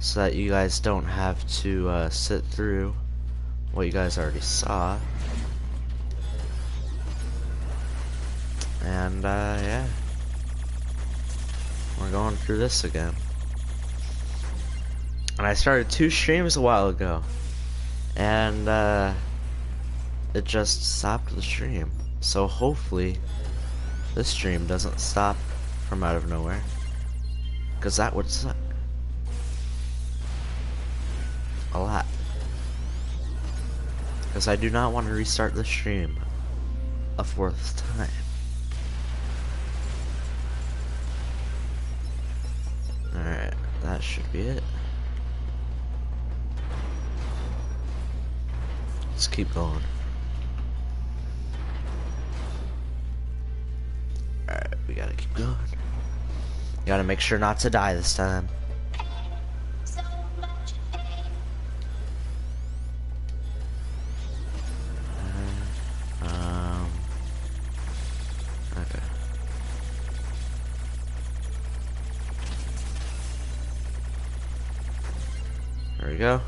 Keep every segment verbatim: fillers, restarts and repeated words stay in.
so that you guys don't have to uh, sit through what you guys already saw. And uh, yeah, we're going through this again. And I started two streams a while ago, and uh, it just stopped the stream. So hopefully this stream doesn't stop from out of nowhere, because that would suck a lot. Because I do not want to restart the stream a fourth time. Alright, that should be it. Let's keep going. Alright, we gotta keep going. Gotta make sure not to die this time. Go.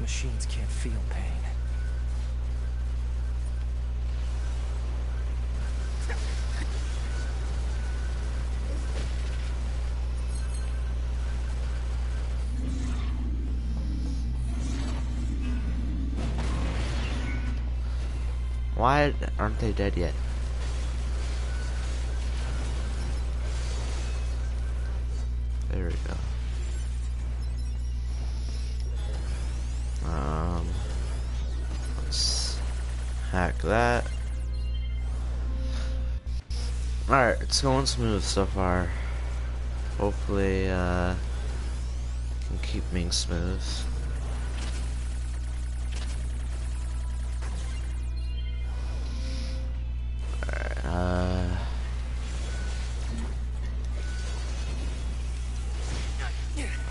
Machines can't feel pain. Why aren't they dead yet? There we go. Um, let's hack that. Alright, it's going smooth so far. Hopefully, uh, it can keep being smooth.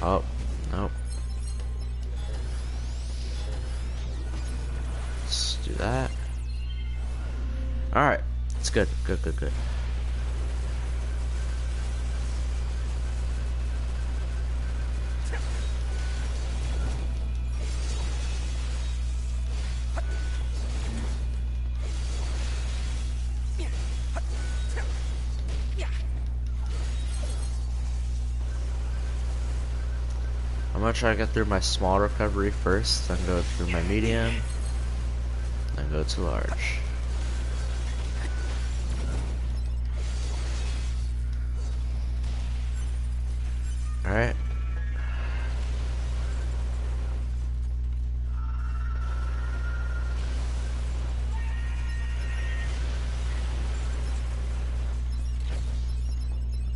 Oh, nope. Let's do that. Alright, it's good, good, good, good. I'm gonna try to get through my small recovery first, then go through my medium, then go to large. Alright.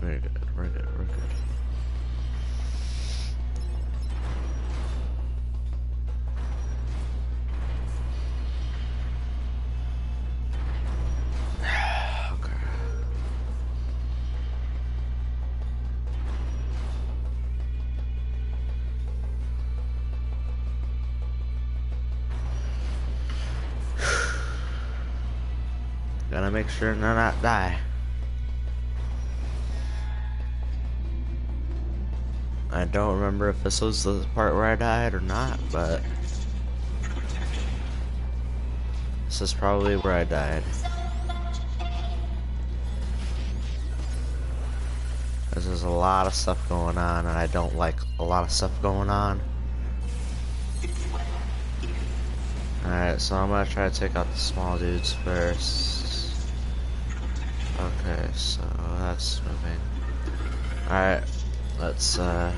Very good, very good, very good. Gotta make sure to not die. I don't remember if this was the part where I died or not, but this is probably where I died. This is a lot of stuff going on, and I don't like a lot of stuff going on. Alright, so I'm gonna try to take out the small dudes first. Okay, so that's moving. Alright, let's uh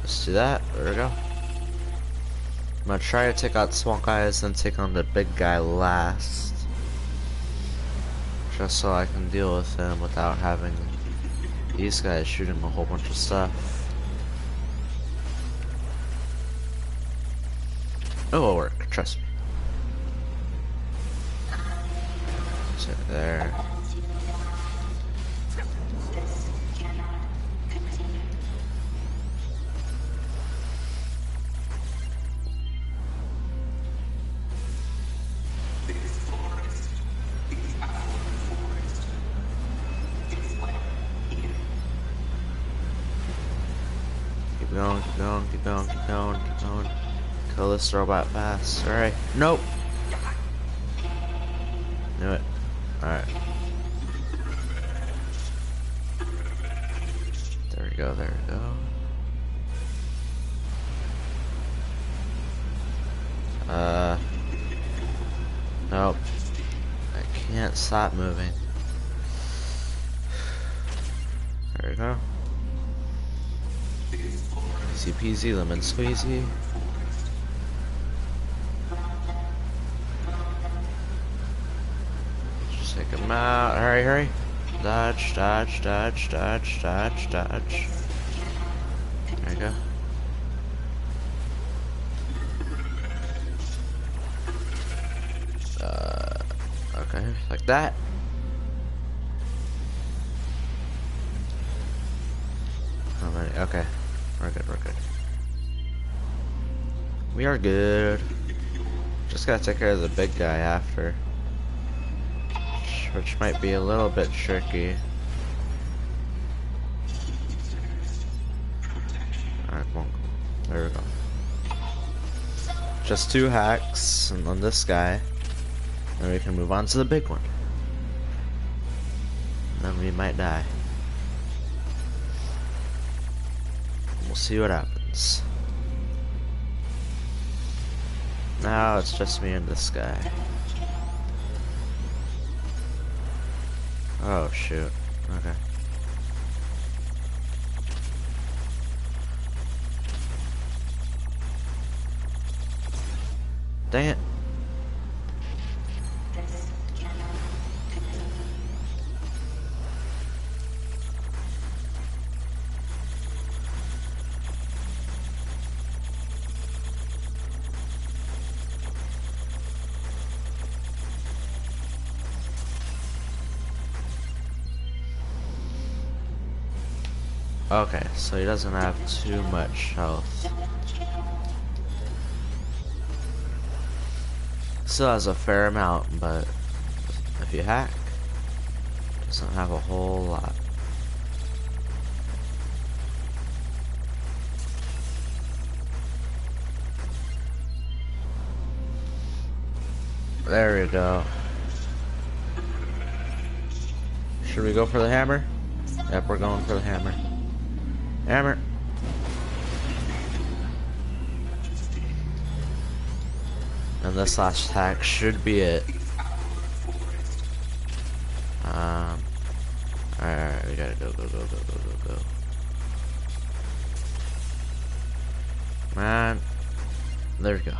let's do that. There we go. I'm gonna try to take out small guys and take on the big guy last. Just so I can deal with him without having these guys shoot him a whole bunch of stuff. It will work, trust me. There. Kill this robot fast. Alright. Nope. Knew it. Alright. There we go, there we go. Uh nope. I can't stop moving. There we go. Easy peasy, lemon squeezy. Just take him out. Hurry, hurry. Dodge, dodge, dodge, dodge, dodge, dodge. There we go. Uh, okay, like that. How many? Okay, we're good, we're good. We are good. Just gotta take care of the big guy after. Which might be a little bit tricky. Alright, come on. There we go. Just two hacks, and then this guy. Then we can move on to the big one. And then we might die. We'll see what happens. Now it's just me and this guy. Oh shoot. Okay. Dang it. Okay, so he doesn't have too much health. Still has a fair amount, but if you hack, doesn't have a whole lot. There we go. Should we go for the hammer? Yep, we're going for the hammer. Hammer. And this last hack should be it. Um. Alright, we gotta go, go, go, go, go, go, go. Man. There we go.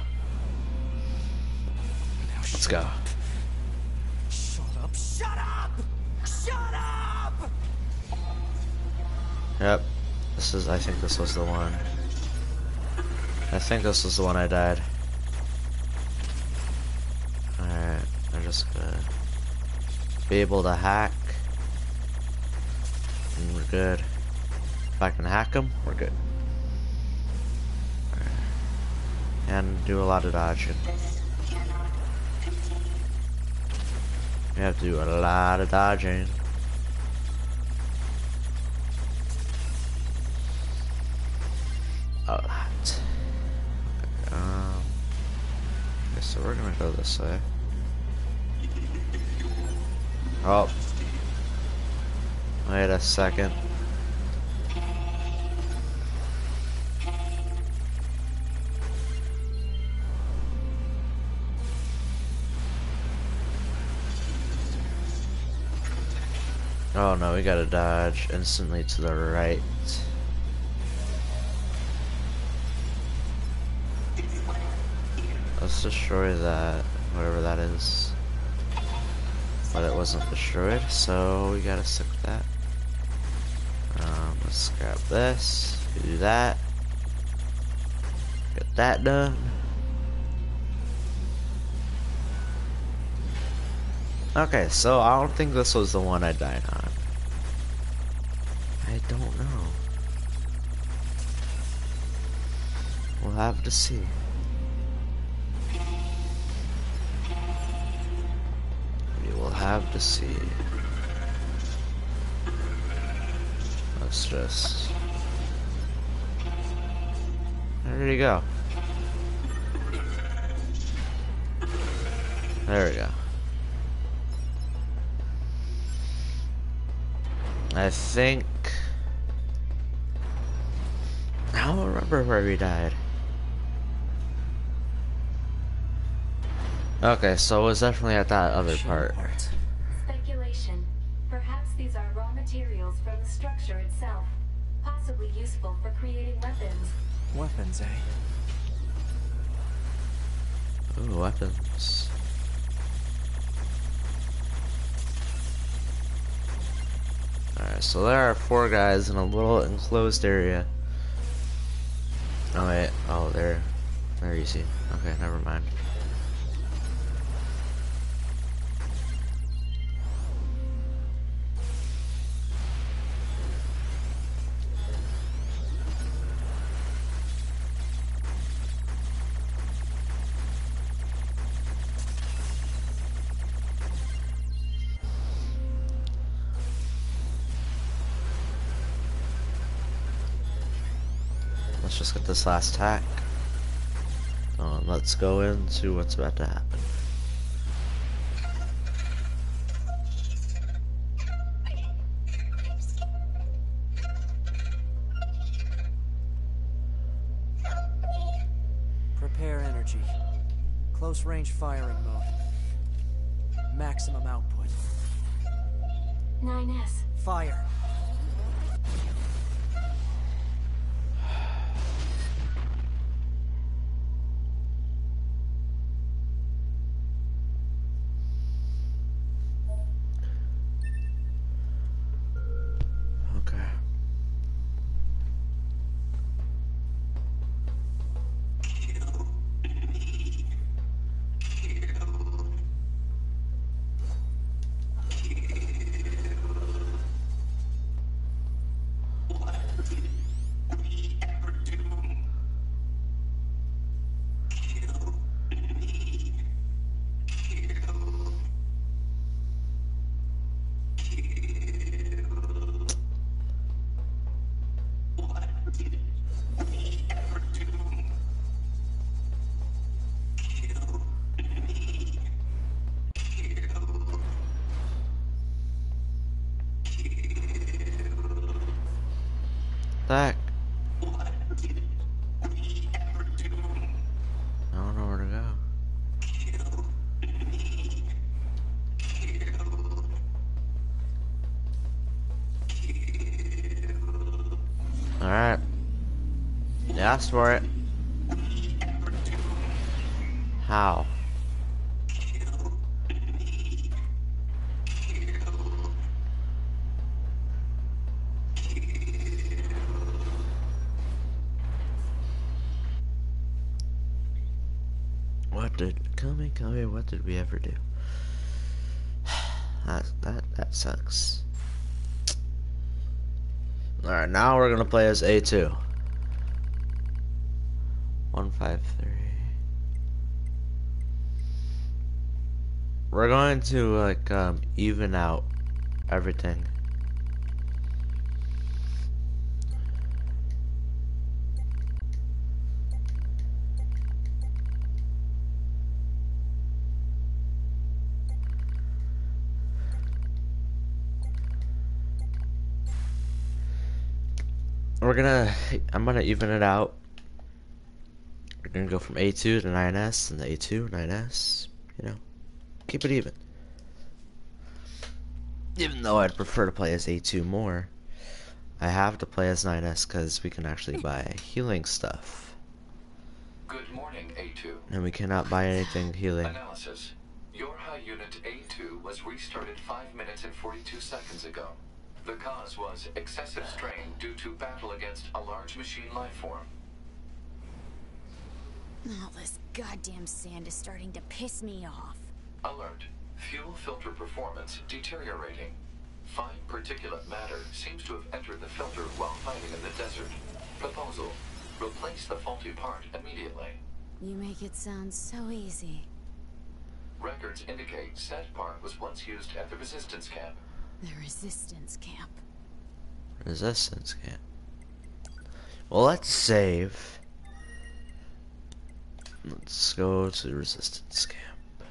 Let's go. Shut up, shut up! Shut up! Yep. This is, I think this was the one. I think this was the one I died. Alright, I'm just gonna be able to hack. And we're good. If I can hack him, we're good. All right. And do a lot of dodging. We have to do a lot of dodging. So we're gonna go this way. Oh. Wait a second. Oh no, we gotta dodge instantly to the right. Let's destroy that, whatever that is. But it wasn't destroyed, so we gotta stick with that. Um, let's grab this, do that. Get that done. Okay, so I don't think this was the one I died on. I don't know. We'll have to see. Have to see. Let's just. There you go. There we go. I think I don't remember where we died. Okay, so it was definitely at that other part. Speculation. Perhaps these are raw materials from the structure itself, possibly useful for creating weapons. Weapons, eh? Ooh, weapons. Alright, so there are four guys in a little enclosed area. Oh wait, oh there. There you see. Okay, never mind. Let's just get this last tack. Um, let's go into what's about to happen. Prepare energy. Close range firing mode. Maximum output. nine S. Fire. Back. I don't know where to go. Alright. You asked for it. How? Coming, coming, what did we ever do? that, that that sucks. Alright, now we're gonna play as A two. one five three. We're going to like um even out everything. We're gonna, I'm gonna even it out. We're gonna go from A two to nine S and the A two, nine S, you know, keep it even. Even though I'd prefer to play as A two more, I have to play as nine S because we can actually buy healing stuff. Good morning, A two. And we cannot buy anything healing. Analysis. YoRHa unit A two was restarted five minutes and forty-two seconds ago. The cause was excessive strain due to battle against a large machine life form. All this goddamn sand is starting to piss me off. Alert. Fuel filter performance deteriorating. Fine particulate matter seems to have entered the filter while fighting in the desert. Proposal. Replace the faulty part immediately. You make it sound so easy. Records indicate said part was once used at the resistance camp. The resistance camp. Resistance camp. Well, let's save. Let's go to the resistance camp.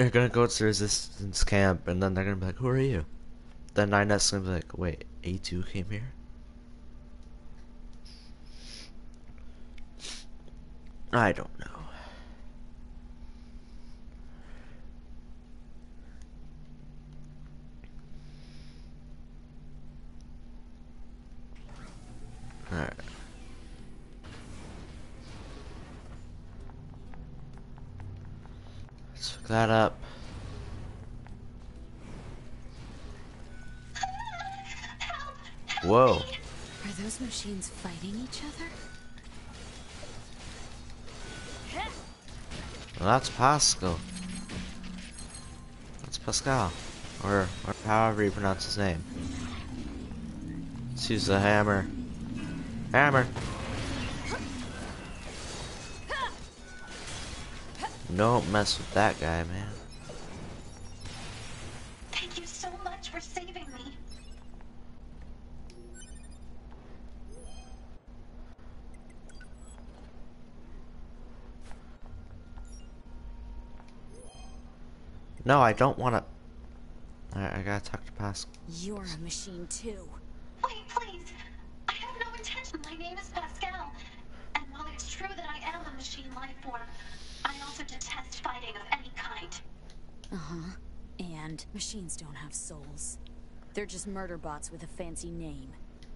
they're gonna go to the resistance camp, and then they're gonna be like, who are you? Then nine S is gonna be like, wait, A two came here? I don't know. Alright. Let's hook that up. Help, help Whoa. Me. Are those machines fighting each other? Well, that's Pascal. That's Pascal. Or, or however you pronounce his name. Let's use the hammer. Hammer! Don't mess with that guy, man. Thank you so much for saving me. No, I don't want to. Alright, I gotta talk to Pascal. You're a machine too. Wait, please. I have no intention. My name is Pascal. And while it's true that I am a machine life form, I also detest fighting of any kind. Uh-huh. And machines don't have souls. They're just murder bots with a fancy name.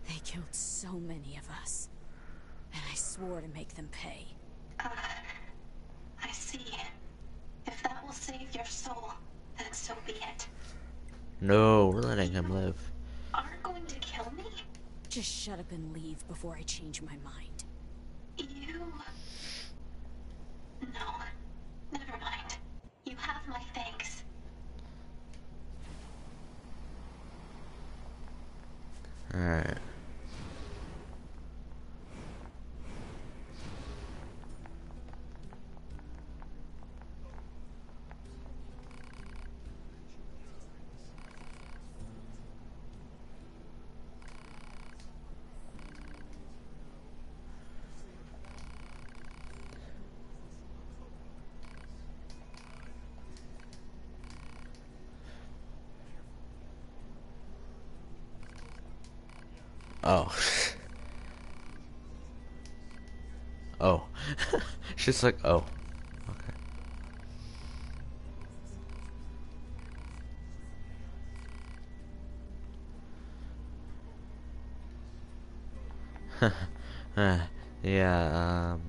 They killed so many of us. And I swore to make them pay. Uh, I see. If that will save your soul, then so be it. No, we're letting him live. Aren't going to kill me? Just shut up and leave before I change my mind. You... No, never mind. You have my thanks. Alright. Oh. Oh. She's like, oh. Okay. Huh. Yeah, um.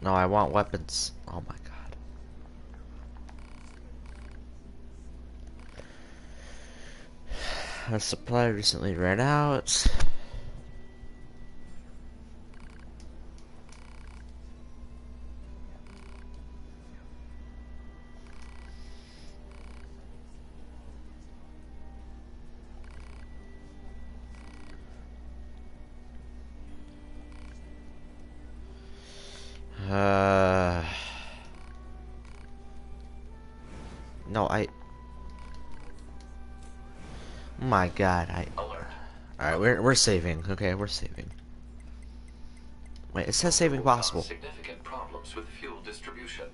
No, I want weapons. Oh my god. Our supply recently ran out. Uh, no, I. My god, I... Alright, we're, we're saving. Okay, we're saving. Wait, it says saving possible. Significant problems with fuel distribution.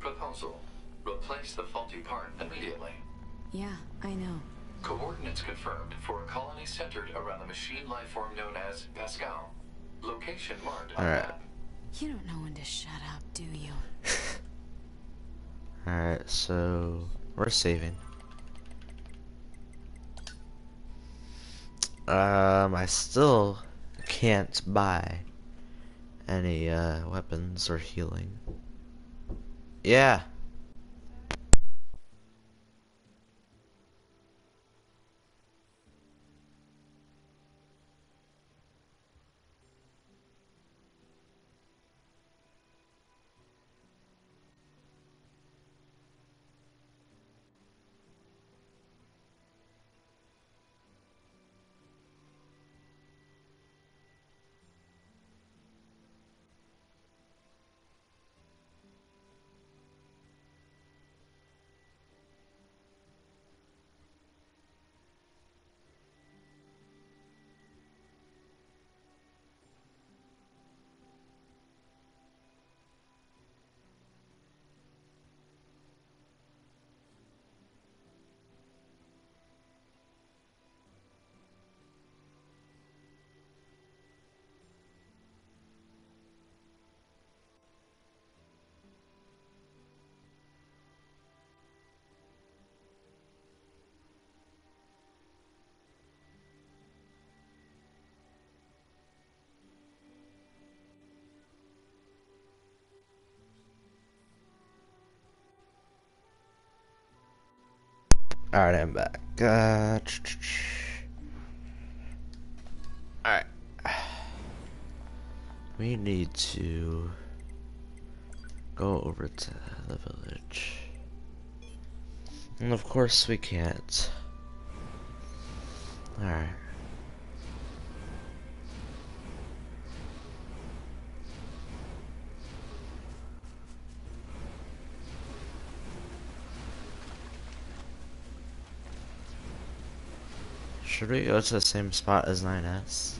Proposal. Replace the faulty part immediately. Yeah, I know. Coordinates confirmed for a colony centered around a machine lifeform known as Pascal. Location marked on the map. You don't know when to shut up, do you? Alright, so... We're saving. Um, I still can't buy any, uh, weapons or healing. Yeah! Alright, I'm back. Uh, Alright. We need to go over to the village. And of course we can't. Alright. Should we go to the same spot as nine S?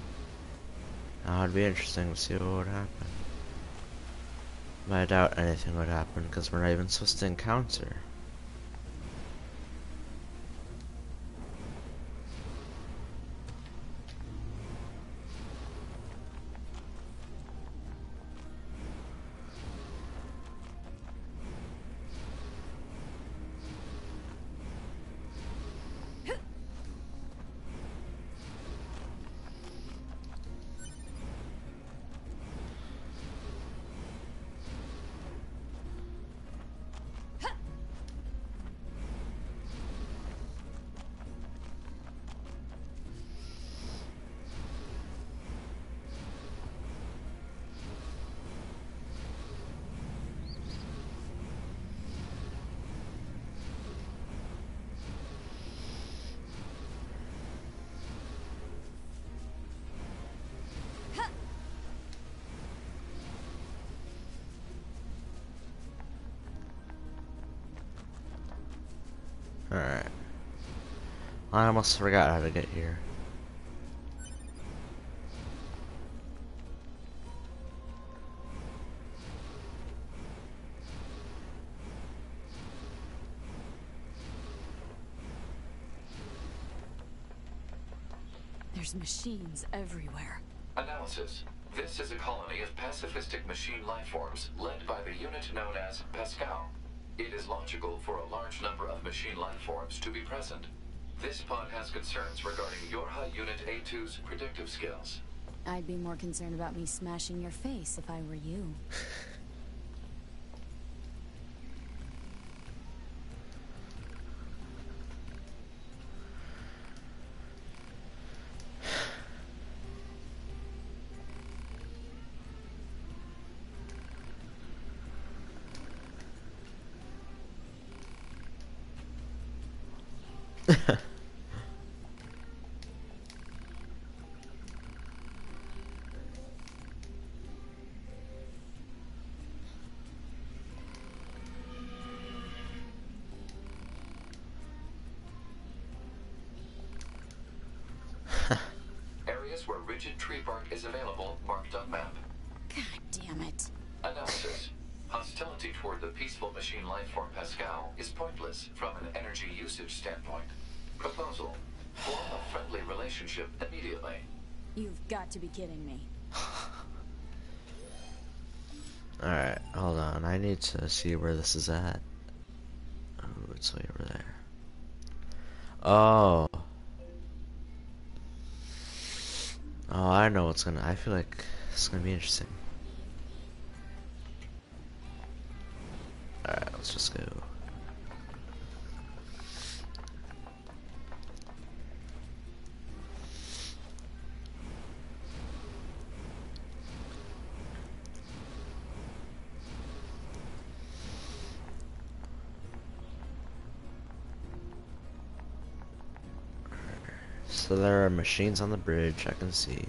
That would be interesting to see what would happen. But I doubt anything would happen because we're not even supposed to encounter. Alright. I almost forgot how to get here. There's machines everywhere. Analysis. This is a colony of pacifistic machine lifeforms led by the unit known as Pascal. It is logical for a large number of machine lifeforms to be present. This pod has concerns regarding YoRHa Unit A two's predictive skills. I'd be more concerned about me smashing your face if I were you. Areas where rigid tree bark is available, marked on map. God damn it. Analysis. Hostility toward the peaceful machine lifeform Pascal is pointless from an energy usage standpoint. Proposal. Form a friendly relationship immediately. You've got to be kidding me. Alright, hold on. I need to see where this is at. Oh, it's way over there. Oh. Oh, I know what's gonna... I feel like it's gonna be interesting. Alright, let's just go. So there are machines on the bridge, I can see.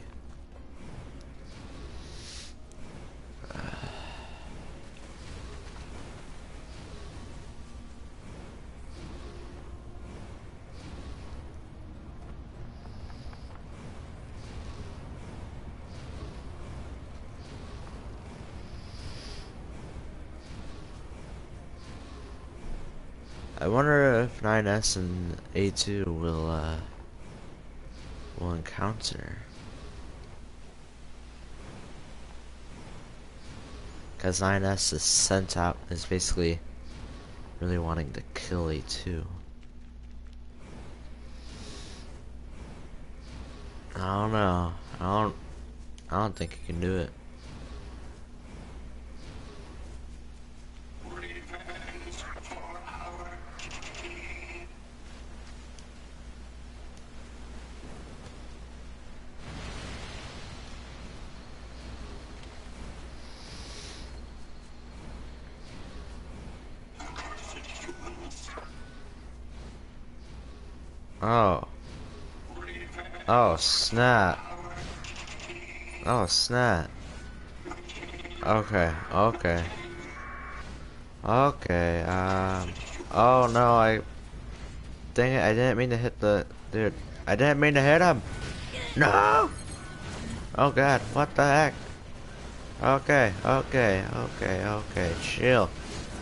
I wonder if nine S and A two will, uh, will encounter. Because nine S is sent out, is basically really wanting to kill A two. I don't know. I don't, I don't think he can do it. Oh. Oh, snap. Oh, snap. Okay, okay. Okay, um... Oh, no, I... Dang it, I didn't mean to hit the... Dude, I didn't mean to hit him! No! Oh, God, what the heck? Okay, okay, okay, okay, chill.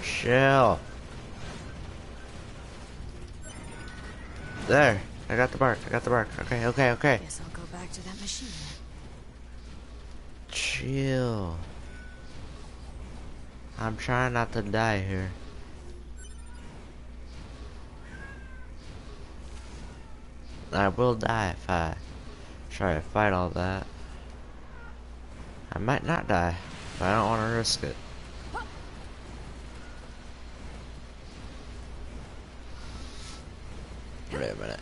Chill. There, I got the bark, I got the bark. Okay, okay, okay. Guess I'll go back to that machine. Chill. I'm trying not to die here. I will die if I try to fight all that. I might not die, but I don't want to risk it. Wait a minute.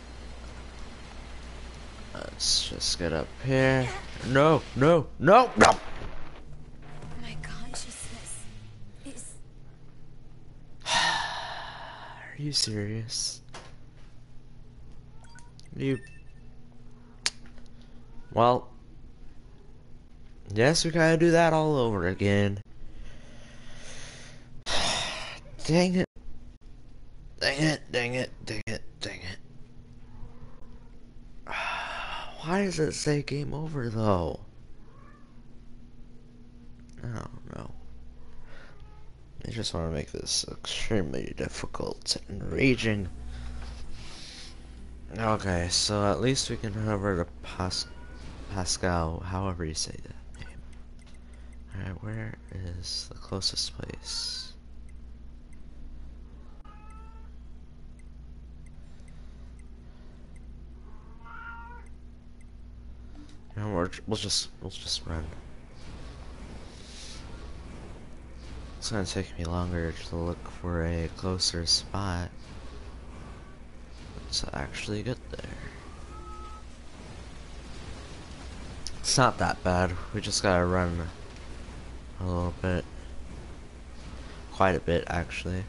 Let's just get up here. No, no, no, no! My consciousness is... Are you serious? You... Well... Yes, we gotta do that all over again. Dang it. Dang it, dang it, dang it, dang it. Why does it say game over, though? I don't know. I just want to make this extremely difficult and enraging. Okay, so at least we can head over to Pas Pascal, however you say that name. Alright, where is the closest place? And we're, we'll just we'll just run. It's gonna take me longer to look for a closer spot to actually get there. It's not that bad. We just gotta run a little bit, quite a bit actually.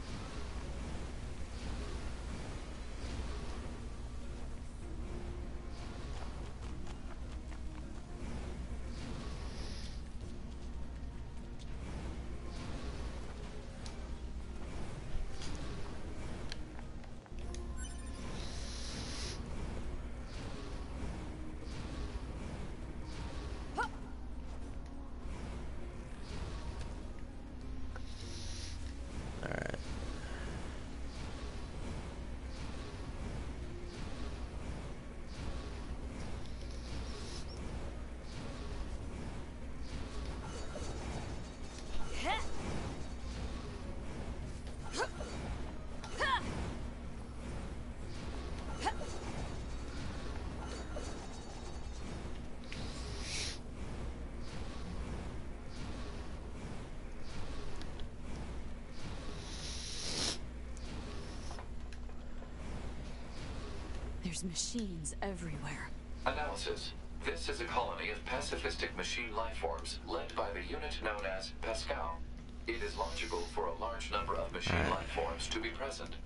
There's machines everywhere. Analysis. This is a colony of pacifistic machine lifeforms led by the unit known as Pascal. It is logical for a large number of machine right. lifeforms to be present.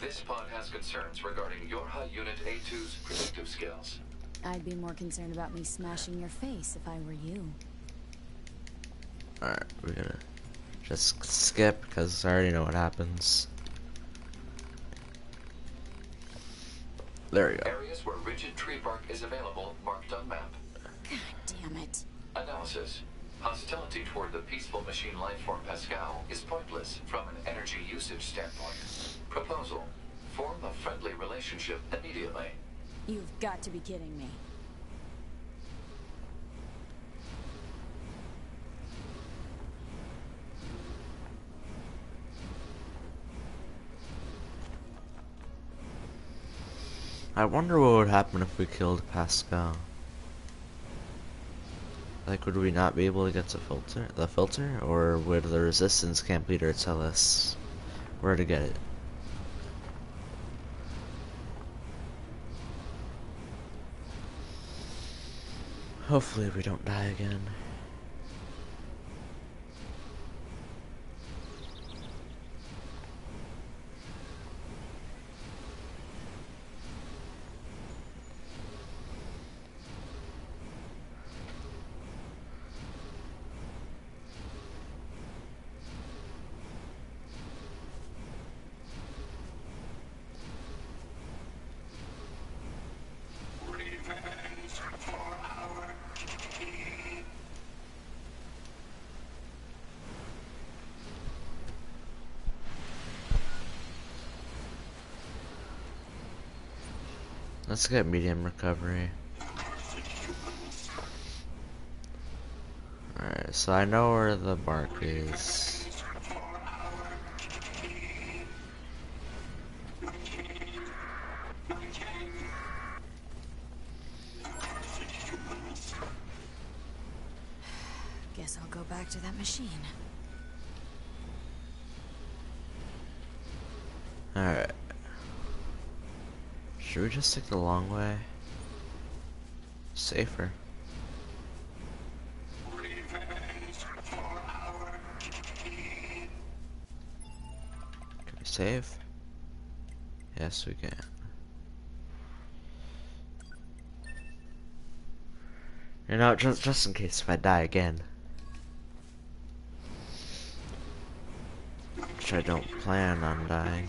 This pod has concerns regarding YoRHa unit A two's predictive skills. I'd be more concerned about me smashing your face if I were you. Alright, we're gonna just skip because I already know what happens. There you go. Areas where rigid tree bark is available, marked on map. God damn it. Analysis. Hostility toward the peaceful machine lifeform Pascal is pointless from an energy usage standpoint. Proposal. Form a friendly relationship immediately. You've got to be kidding me. I wonder what would happen if we killed Pascal. Like, would we not be able to get to filter the filter, or would the resistance camp leader tell us where to get it? Hopefully we don't die again. Let's get medium recovery. Alright, so I know where the bark is. Guess I'll go back to that machine. Alright. Should we just take the long way? Safer. Can we save? Yes, we can. You know, just just in case if I die again, which I don't plan on dying.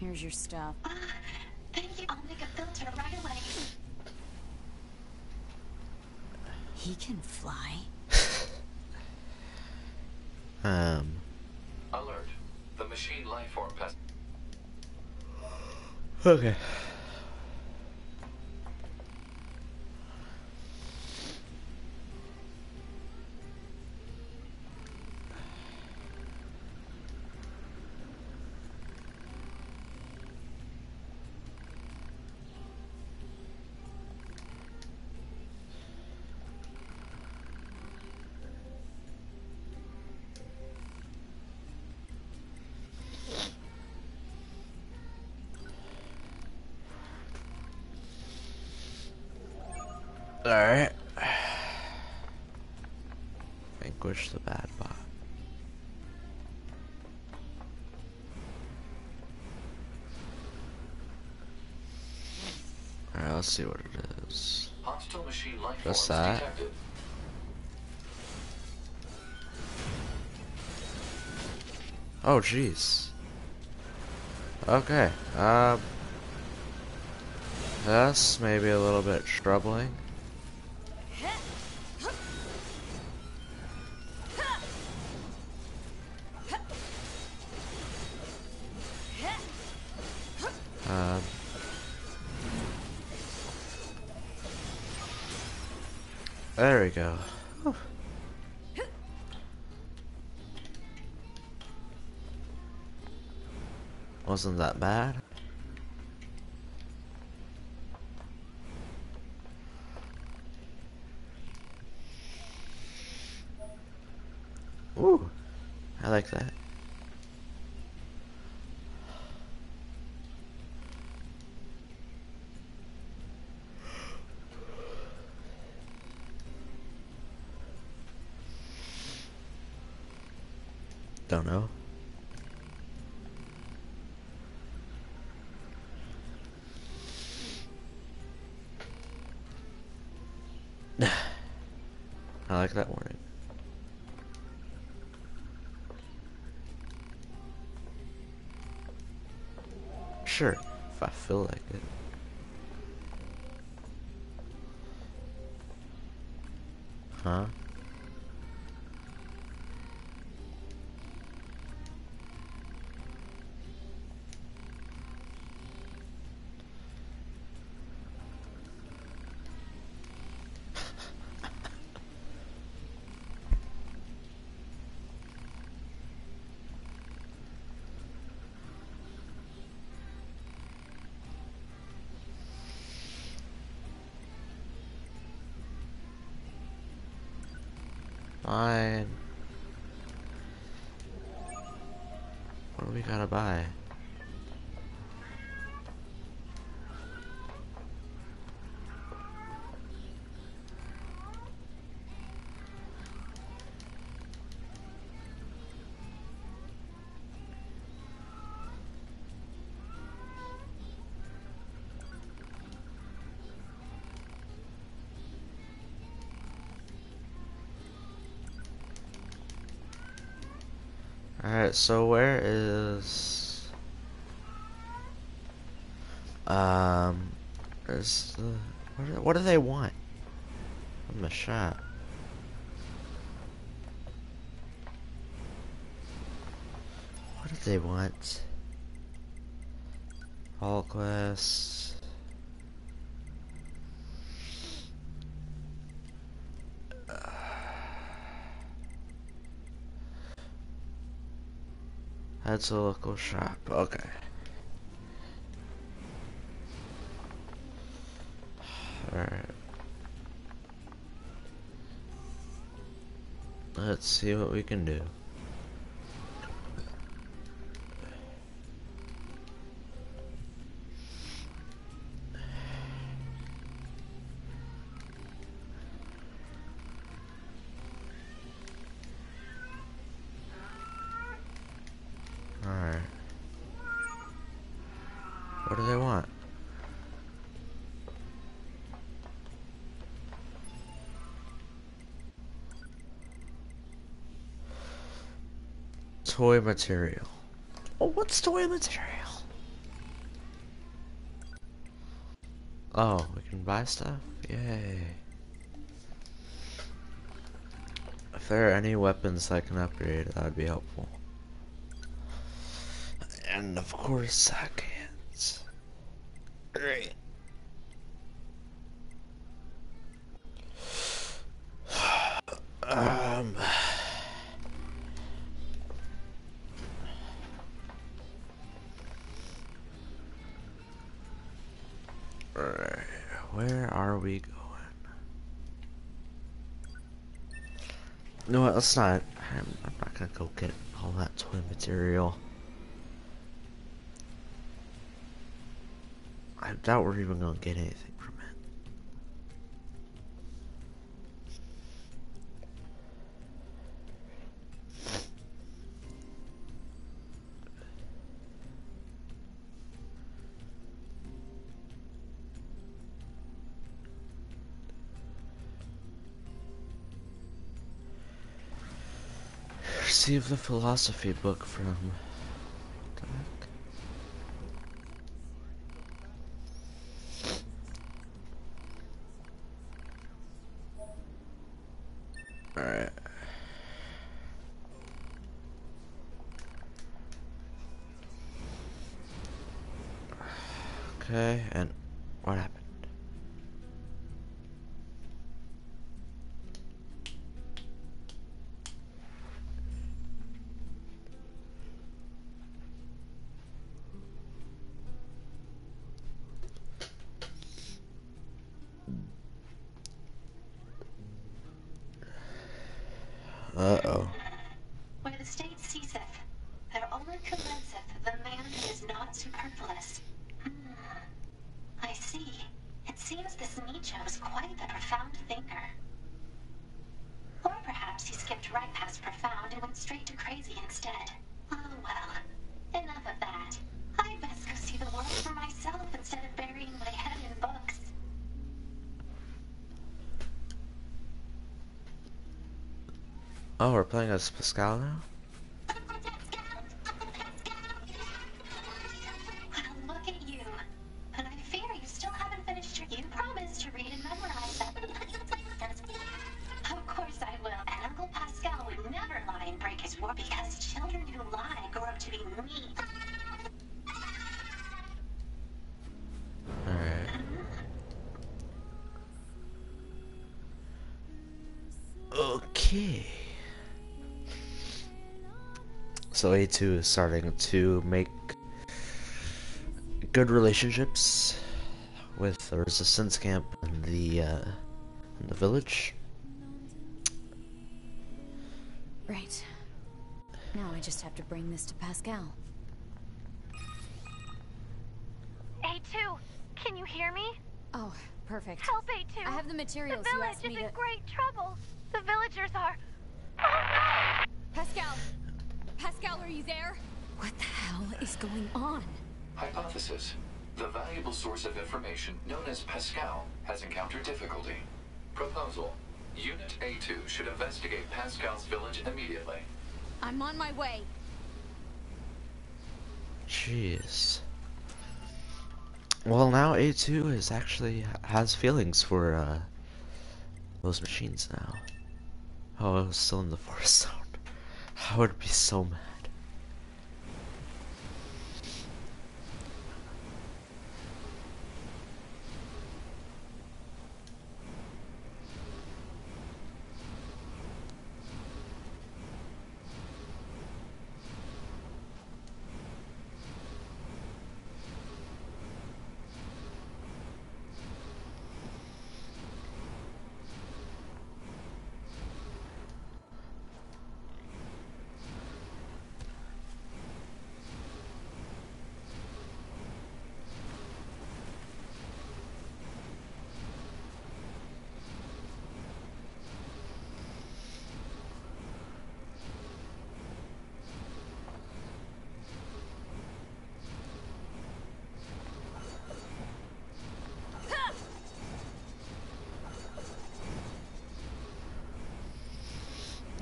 Here's your stuff. Uh, thank you. I'll make a filter right away. He can fly. um. Alert. The machine life form passed. Okay. Alright. Vanquish the bad bot. Alright, let's see what it is. Hostile machine life forms detected. Oh, jeez. Okay. Uh, that's maybe a little bit troubling. There we go. Whew. Wasn't that bad? Ooh, I like that. Don't know. I like that warning. Sure, if I feel like it. Huh? Fine. What do we gotta buy? Alright, so where is um is the what do, what do they want? I'm a shot. What do they want? All quests. That's a local shop, okay. Alright. Let's see what we can do. What do they want? Toy material. Oh, what's toy material? Oh, we can buy stuff? Yay. If there are any weapons I can upgrade, that would be helpful. And of course I can. Great. Um. All right. Where are we going? No, let's not. I'm, I'm not gonna go get all that toy material. I doubt we're even gonna get anything from it. Receive the philosophy book from. Alright. Okay, and what happened? Uh-oh. When the state ceaseth, there only commenceth the man who is not superfluous. Hmm. I see. It seems this Nietzsche was quite the profound thinker. Or perhaps he skipped right past profound and went straight to crazy instead. Oh well. Enough of that. I'd best go see the world for myself instead of burying my head in books. Oh, we're playing as Pascal now? Well, look at you. But I fear you still haven't finished your... You promised to read and memorize that. Of course I will. And Uncle Pascal would never lie and break his word because children who lie grow up to be mean. Alright. Okay. So A two is starting to make good relationships with the resistance camp and the, uh, and the village. Right. Now I just have to bring this to Pascal. A two, can you hear me? Oh, perfect. Help, A two. I have the materials. The village you is in to... great trouble. The villagers are. Pascal, Pascal, are you there? What the hell is going on? Hypothesis: the valuable source of information known as Pascal has encountered difficulty. Proposal: Unit A two should investigate Pascal's village immediately. I'm on my way. Jeez. Well, now A two is actually has feelings for uh, those machines now. Oh, I was still in the forest zone. I would be so mad.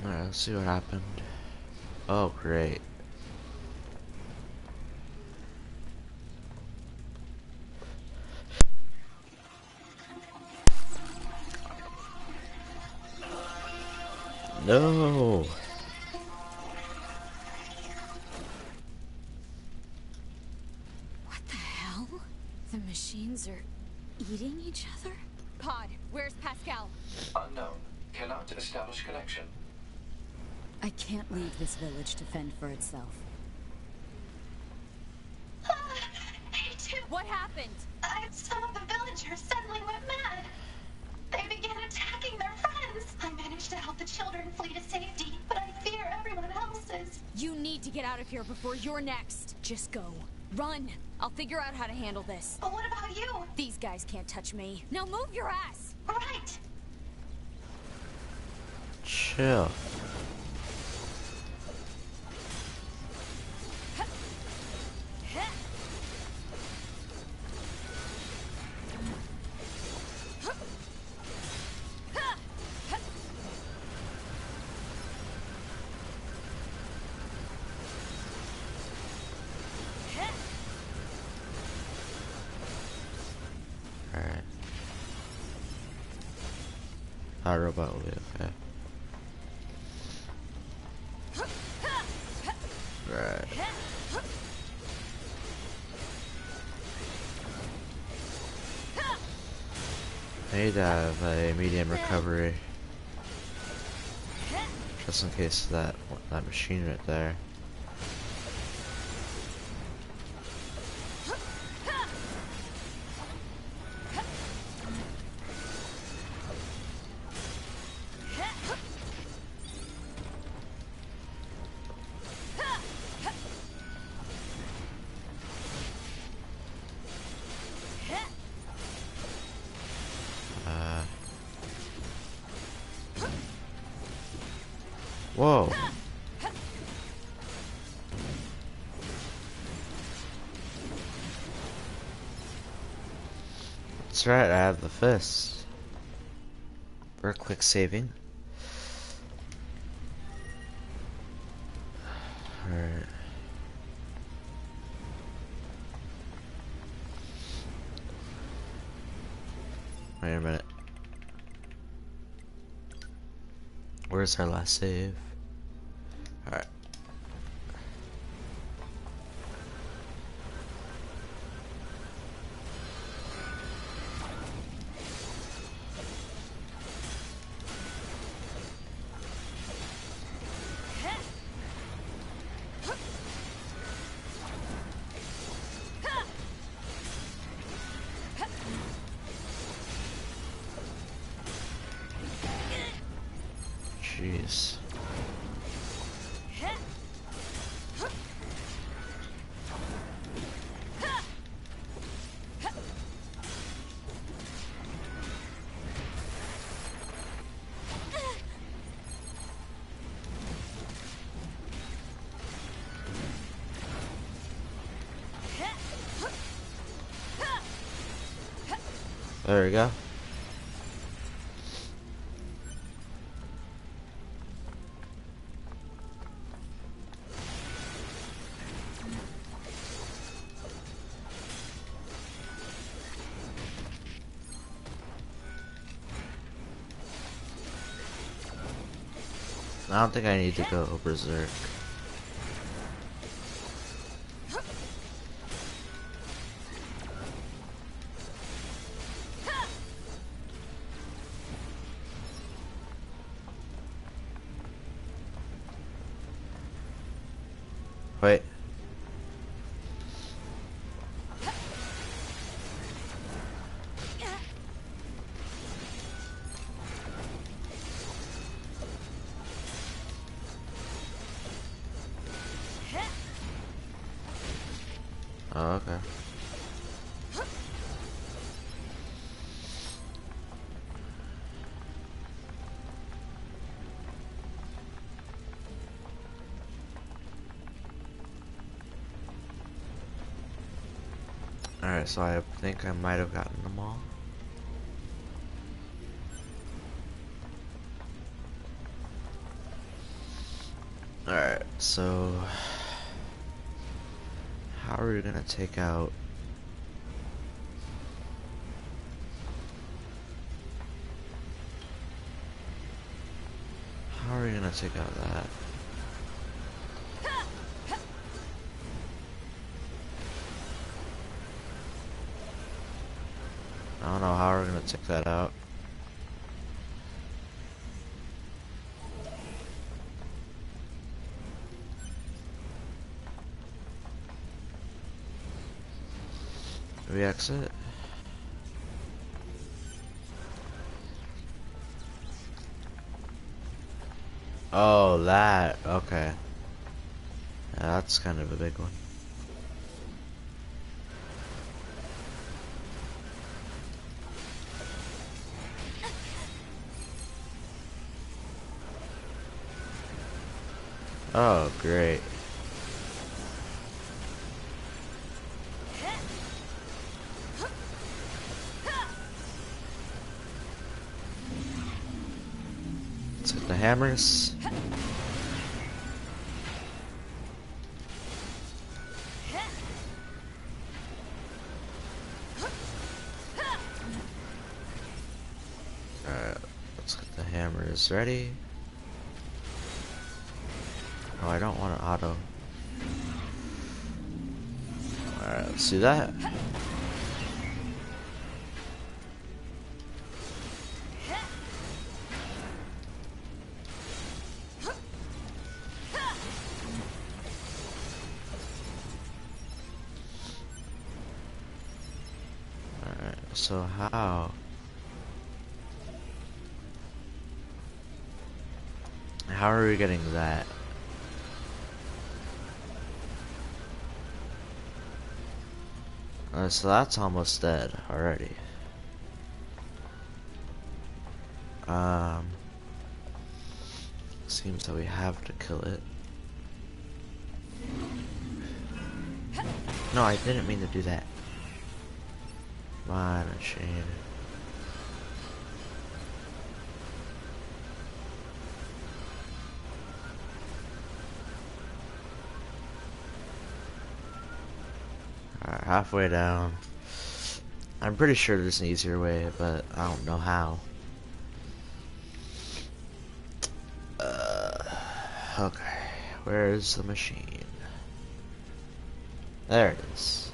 Let's see what happened. Oh, great. No. What the hell? The machines are eating each other? Pod, where's Pascal? Unknown. Cannot establish connection. I can't leave this village to fend for itself. Uh, A two. What happened? Uh, some of the villagers suddenly went mad. They began attacking their friends. I managed to help the children flee to safety, but I fear everyone else is. You need to get out of here before you're next. Just go. Run. I'll figure out how to handle this. But what about you? These guys can't touch me. Now move your ass. Right. Chill. Our robot will be okay. Right. I need to have a medium recovery, just in case of that that machine right there. Whoa. That's right, I have the fist. We're quick saving. Alright. Wait a minute. Where's our last save? Alright. Jeez. There we go. I don't think I need to go berserk. Wait. Oh, okay. Alright, so I think I might have gotten them all. Alright, so how are we gonna take out How are we gonna take out that? I don't know how we're gonna take that out. We exit. Oh, that. Okay. Yeah, that's kind of a big one. Oh, great. Let's hit the hammers. Alright, let's get the hammers ready. Oh, I don't want to auto. Alright, let's do that. Alright, so how? How are we getting that? Uh, so that's almost dead already. Um, seems that we have to kill it. No, I didn't mean to do that. My machine. Halfway down. I'm pretty sure there's an easier way, but I don't know how. Uh, okay, where's the machine? There it is.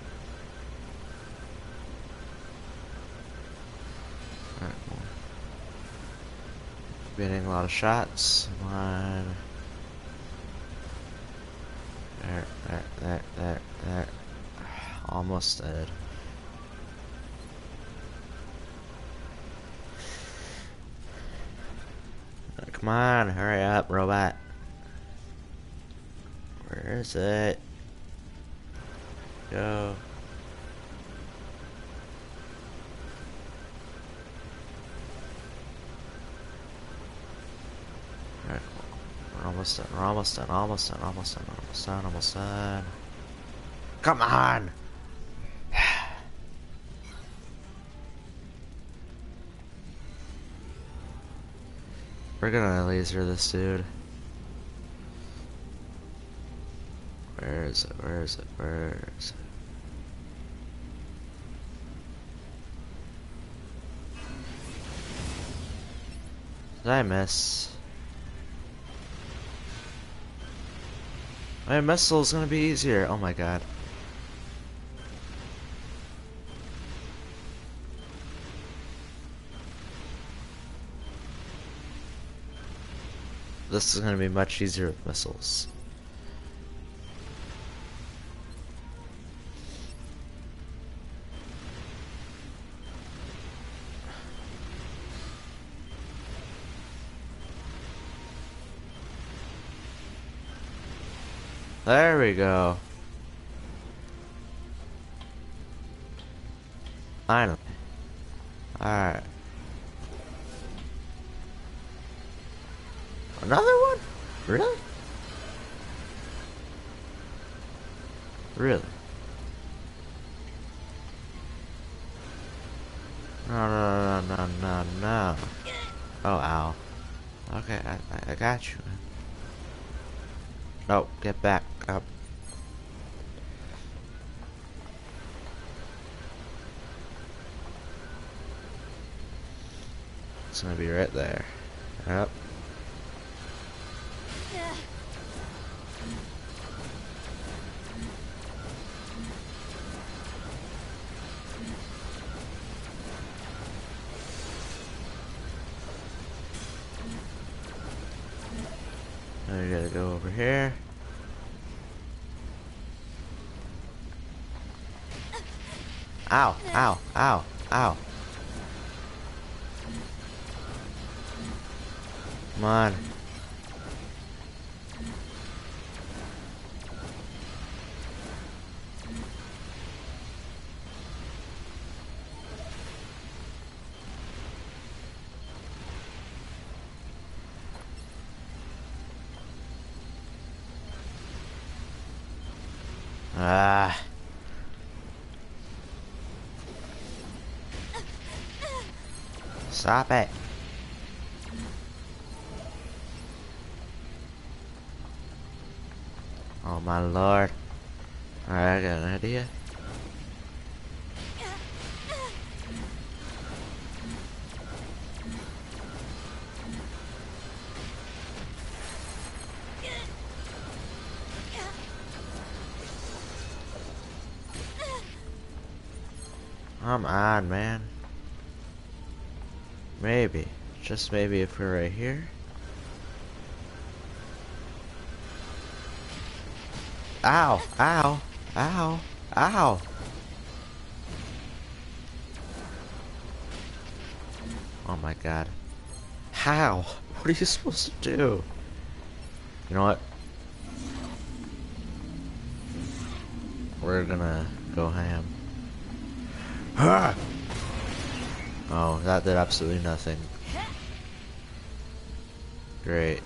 Alright, well, getting a lot of shots. Come on. There, there, there, there, there. Almost dead. Oh, come on, hurry up, robot. Where is it? Go. Alright, we're almost done, we're almost done, almost done, almost done, almost done, almost done. Come on! We're gonna laser this dude. Where is it? Where is it? Where is it? Did I miss? My missile is gonna be easier. Oh my god. This is gonna be much easier with missiles. There we go. Finally. Alright. Another one? Really? Really? No, no, no, no, no, no. Oh, ow. Okay, I, I, I got you. Oh, get back up. It's gonna be right there. Up. I gotta go over here. Ow, ow, ow, ow. Come on. Ah. Stop it. Oh my lord. Alright, I got an idea. Come on, man. Maybe. Just maybe if we're right here. Ow! Ow! Ow! Ow! Oh my god. How? What are you supposed to do? You know what? We're gonna go ham. Oh, that did absolutely nothing. Great.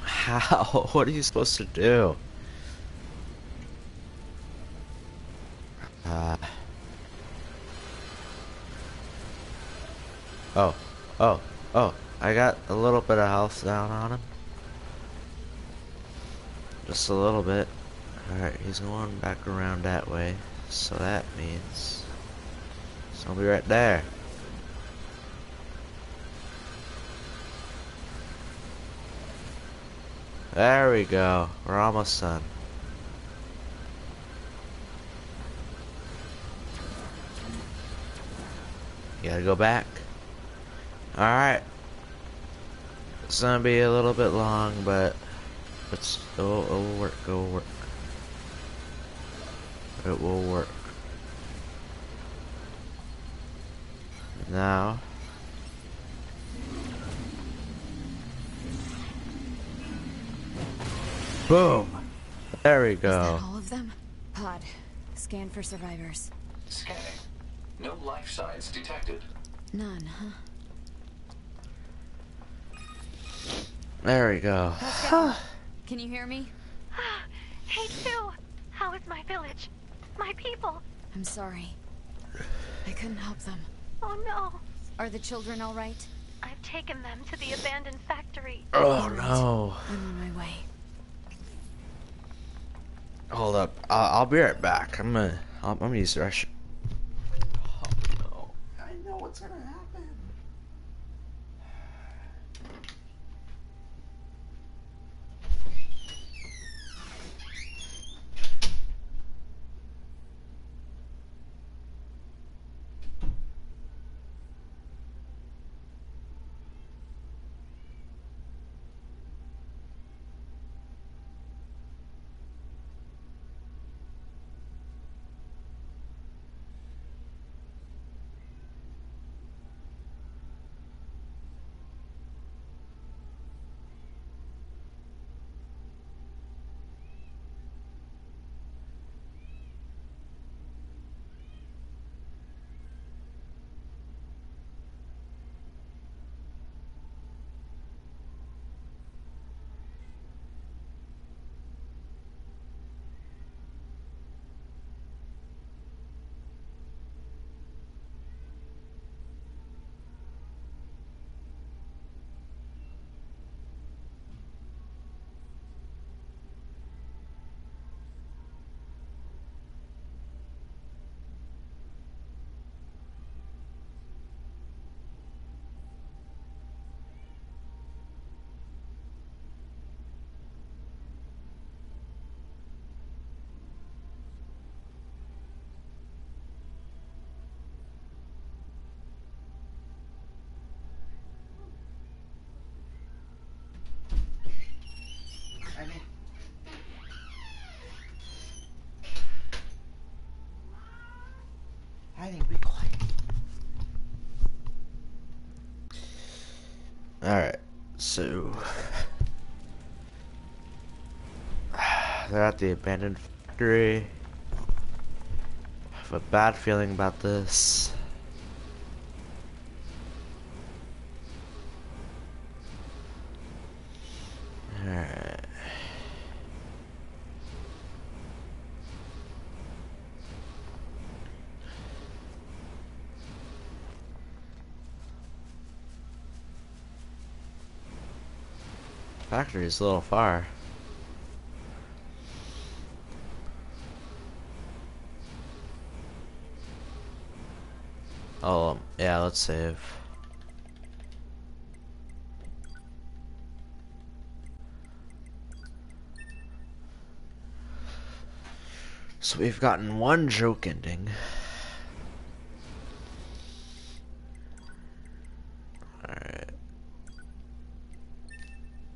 How? What are you supposed to do? Uh... Oh, oh, oh, I got a little bit of health down on him. Just a little bit. Alright, he's going back around that way. So that means it's gonna be right there. There we go. We're almost done. You gotta go back. Alright, it's gonna be a little bit long, but it's, it'll, it'll work, it'll work. It will work. Now, boom! There we go. Is that all of them? Pod, scan for survivors. Scanning. No life signs detected. None, huh? There we go. Pascal, can you hear me? Hey, Sue. How is my village? My people? I'm sorry. I couldn't help them. Oh, no. Are the children all right? I've taken them to the abandoned factory. Oh, no. I'm on my way. Hold up. Uh, I'll be right back. I'm gonna, I'm gonna use the restroom. Oh, no. I know what's gonna happen. I think we quiet. Alright, so they're at the abandoned factory. I have a bad feeling about this. Factory is a little far. Oh, um, yeah, let's save. So we've gotten one joke ending.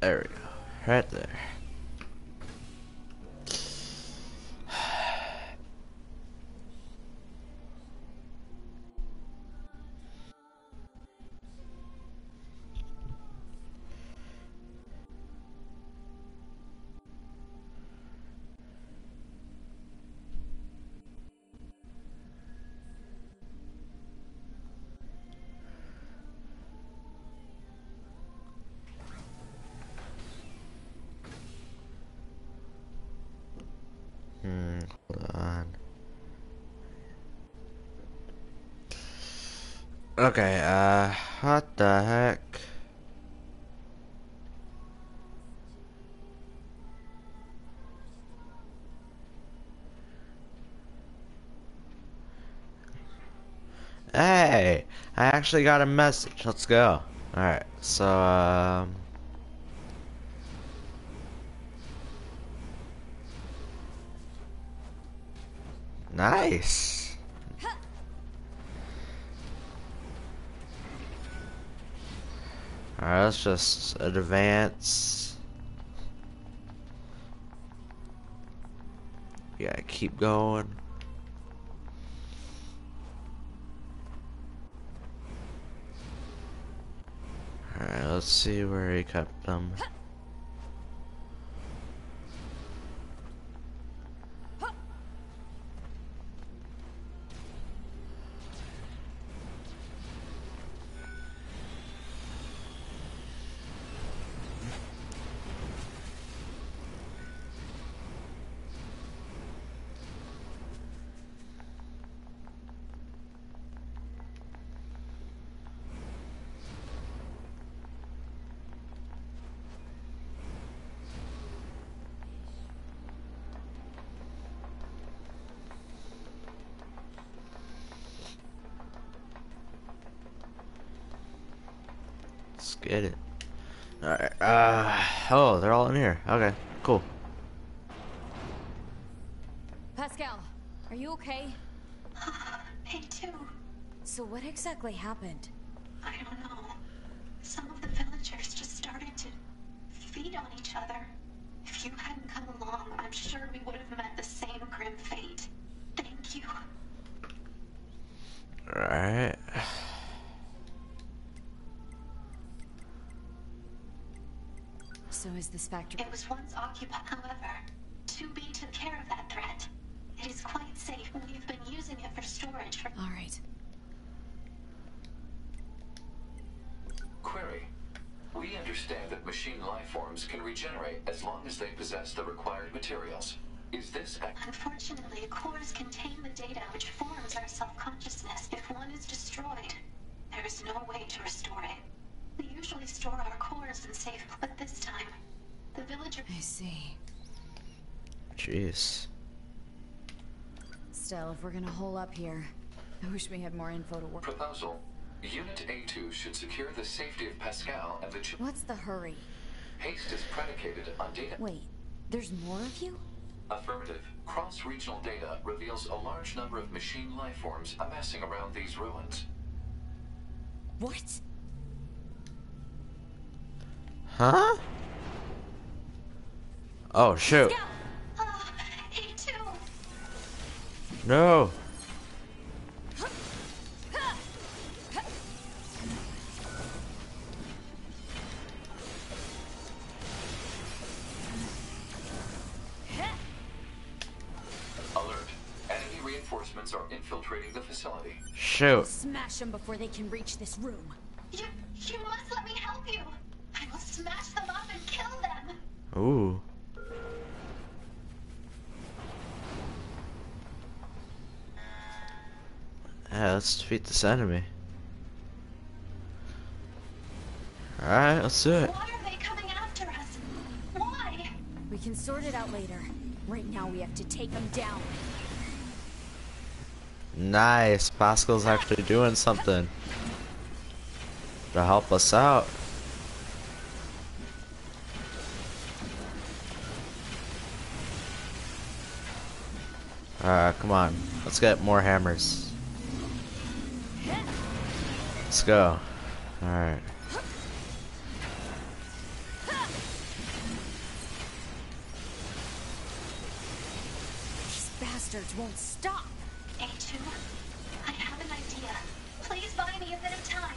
There we go, right there. Okay, uh, what the heck? Hey, I actually got a message. Let's go. Alright, so, um... nice. Alright, let's just advance. Yeah, keep going. Alright, let's see where he kept them. get it. Alright, uh, oh, they're all in here. Okay, cool. Pascal, are you okay? Me too. So what exactly happened? I don't know. Some of the villagers just started to feed on each other. If you hadn't come along, I'm sure we would have met the same grim fate. Thank you. Alright. So is this factory? It was once occupied, however. two B took care of that threat. It is quite safe, and we've been using it for storage for... Alright. Query. We understand that machine life forms can regenerate as long as they possess the required materials. Is this a... Unfortunately, cores contain the data which forms our self-consciousness. If one is destroyed, there is no way to restore it. We usually store our cores in safe, but this time, the villager... I see. Jeez. Still, if we're gonna hole up here, I wish we had more info to work... Proposal. Unit A two should secure the safety of Pascal and the... What's the hurry? Haste is predicated on data... Wait, there's more of you? Affirmative. Cross-regional data reveals a large number of machine life forms amassing around these ruins. What? Huh? Oh, shoot. Oh, A two. No. Are infiltrating the facility. Shoot. Smash them before they can reach this room. You, you must let me help you. I will smash them up and kill them. Ooh. Yeah, let's defeat this enemy. All right, let's do it. Why are they coming after us? Why? We can sort it out later. Right now, we have to take them down. Nice, Pascal's actually doing something to help us out. Alright, come on. Let's get more hammers. Let's go. Alright. These bastards won't stop. A two, I have an idea. Please buy me a bit of time.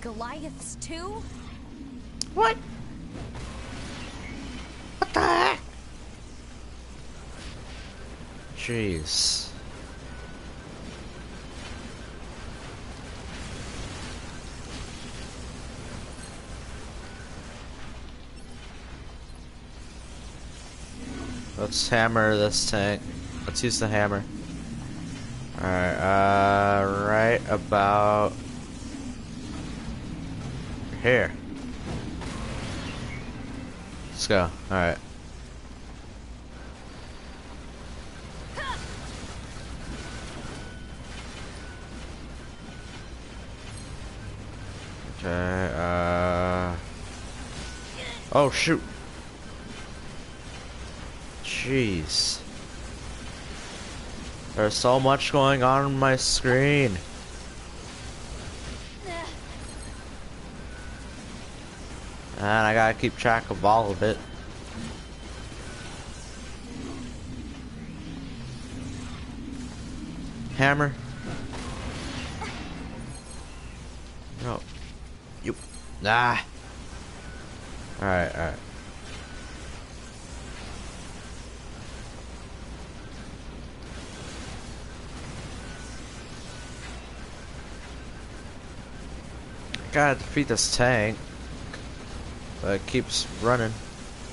Goliaths too? What? What the heck? Jeez. Let's hammer this tank. Let's use the hammer. Alright, uh, right about... here. Let's go. Alright. Okay, uh... oh, shoot. Jeez. There's so much going on on my screen. And I gotta keep track of all of it. Hammer. No. You. Nah. Alright, alright. Gotta defeat this tank. But it keeps running.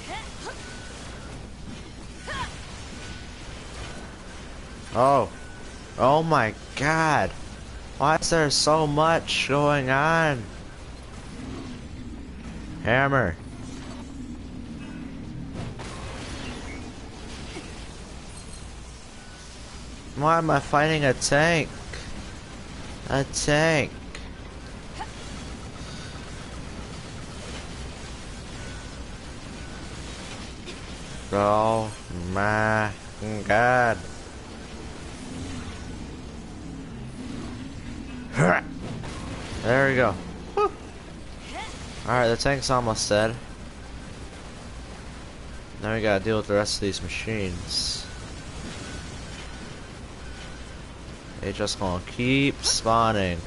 Heh. Oh. Oh my god. Why is there so much going on? Hammer. Why am I fighting a tank? A tank. Oh my god. There we go. Alright, the tank's almost dead. Now we gotta deal with the rest of these machines. They just gonna keep spawning.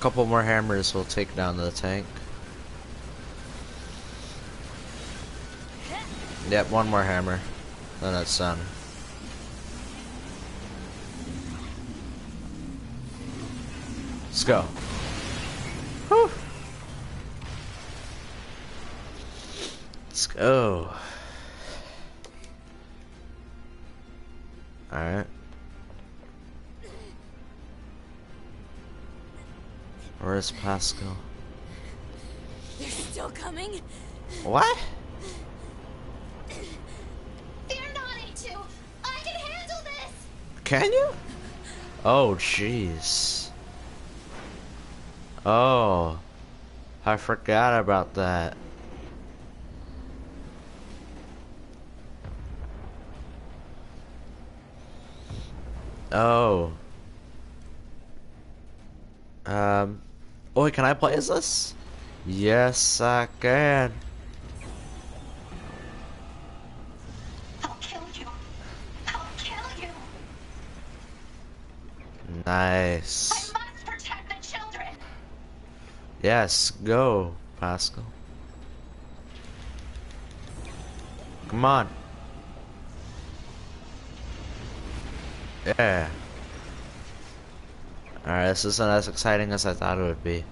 Couple more hammers will take down the tank. Yep, one more hammer, then it's done. Let's go. Whew. Let's go. All right. Where's Pascal? They're still coming? What? They're not A two. I can handle this. Can you? Oh, jeez. Oh, I forgot about that. Oh. Um. Oh, can I play as this? Yes, I can. I'll kill you. I'll kill you. Nice. I must protect the children. Yes, go, Pascal. Come on. Yeah. Alright, this isn't as exciting as I thought it would be.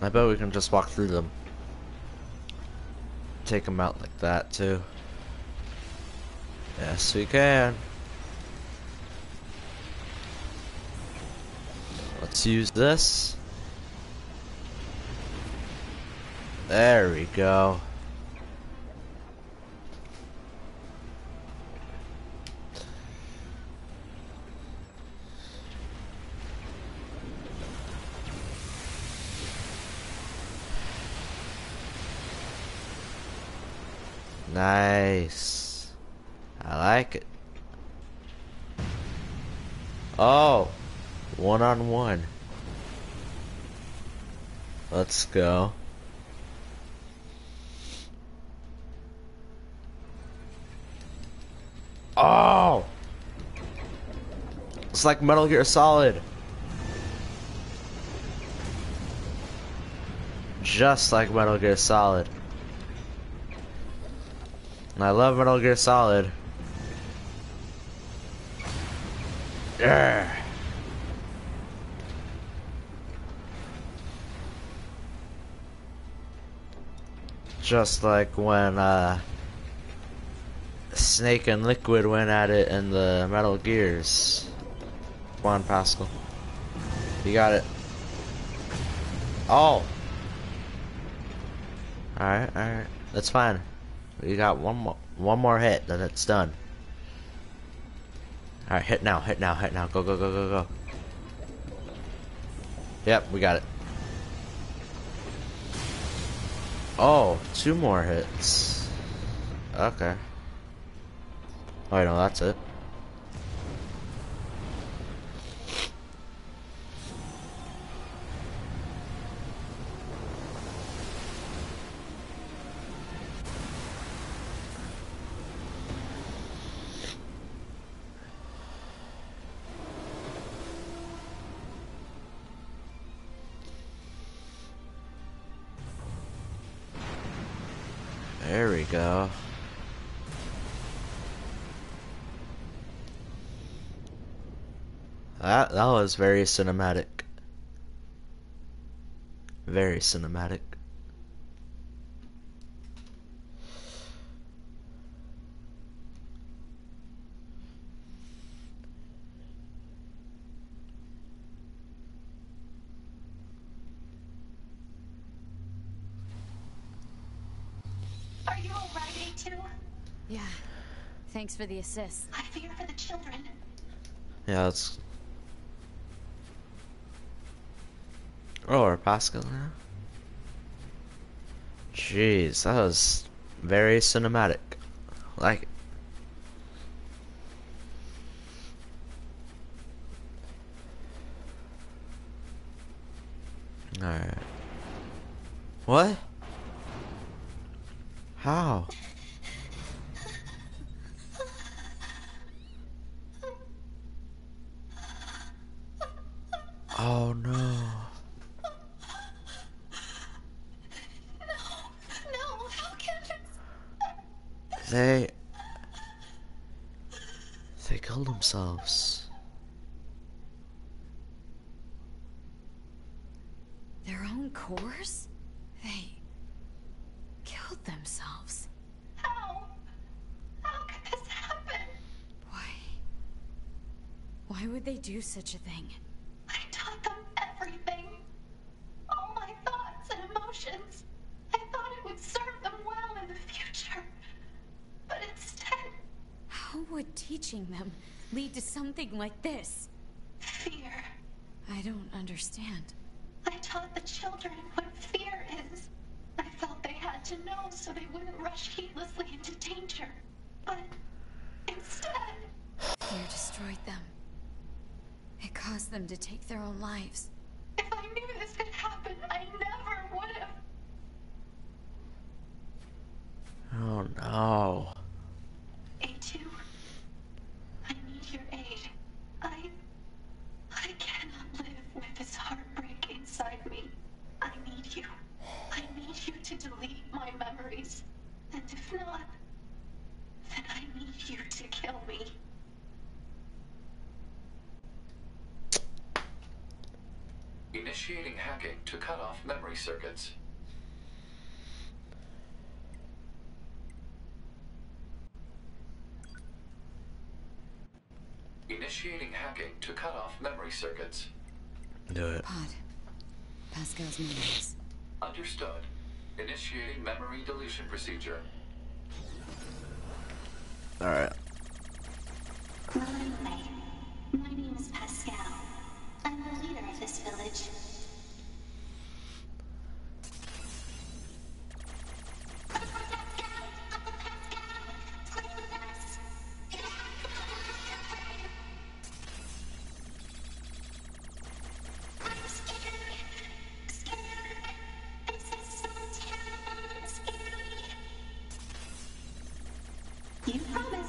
I bet we can just walk through them. Take them out like that, too. Yes, we can. Let's use this. There we go. Nice. I like it. Oh. One on one. Let's go. Oh! It's like Metal Gear Solid. Just like Metal Gear Solid. And I love Metal Gear Solid. Yeah. Just like when uh, Snake and Liquid went at it in the Metal Gears. Come on, Pascal. You got it. Oh! Alright, alright. That's fine. We got one more, one more hit, then it's done. Alright, hit now, hit now, hit now. Go, go, go, go, go. Yep, we got it. Oh, two more hits. Okay. Oh, I know that's it. There we go. That, that was very cinematic. Very cinematic. Are you all right, A two? Yeah. Thanks for the assist. I fear for the children. Yeah, it's... Oh, or Pascal now. Jeez, that was very cinematic. Like it. Alright. What? How? Oh no. They... They killed themselves. Their own cores? They... killed themselves. How? How could this happen? Why... Why would they do such a thing? I taught them everything. All my thoughts and emotions. I thought it would serve them well in the future. But instead... How would teaching them lead to something like this? Fear. I don't understand. I taught the children what fear is. I felt they had to know so they wouldn't rush heedlessly into danger. But instead... Fear destroyed them. It caused them to take their own lives. If I knew this could happen, I never would have. Oh no. A two, I need your aid. I... I cannot live with this heartbreak inside me. I need you. I need you to delete my memories. And if not, then I need you to kill me. Initiating hacking to cut off memory circuits. Initiating hacking to cut off memory circuits. Do it. Pod. Pascal's memories. Understood. Initiating memory deletion procedure. Alright. Willingly. My name is Pascal. I'm the leader of this village.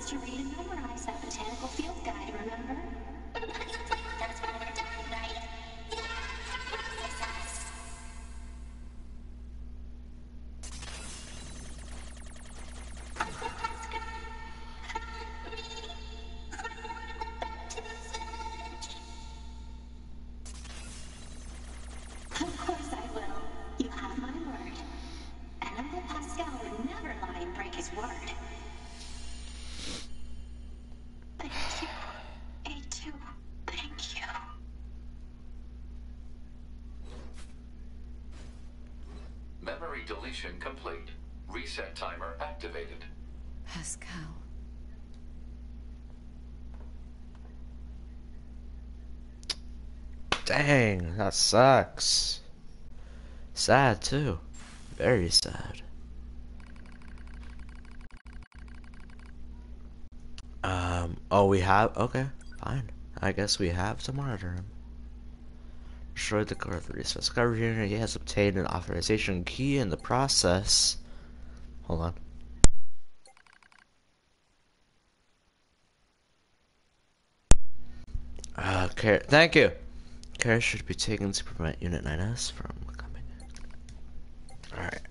To read and memorize that botanical field guide, remember? That's when we're done, right? Yeah, it's us. Of course I will. You have my word. And Uncle Pascal would never lie and break his word. Deletion complete. Reset timer activated. Pascal. Dang, that sucks. Sad too. Very sad. Um, oh we have, okay, fine. I guess we have to monitor him. Destroyed the core of the resource discovery unit. He has obtained an authorization key in the process. Hold on. Uh, care. Thank you. Care should be taken to prevent Unit nine S from coming in. Alright.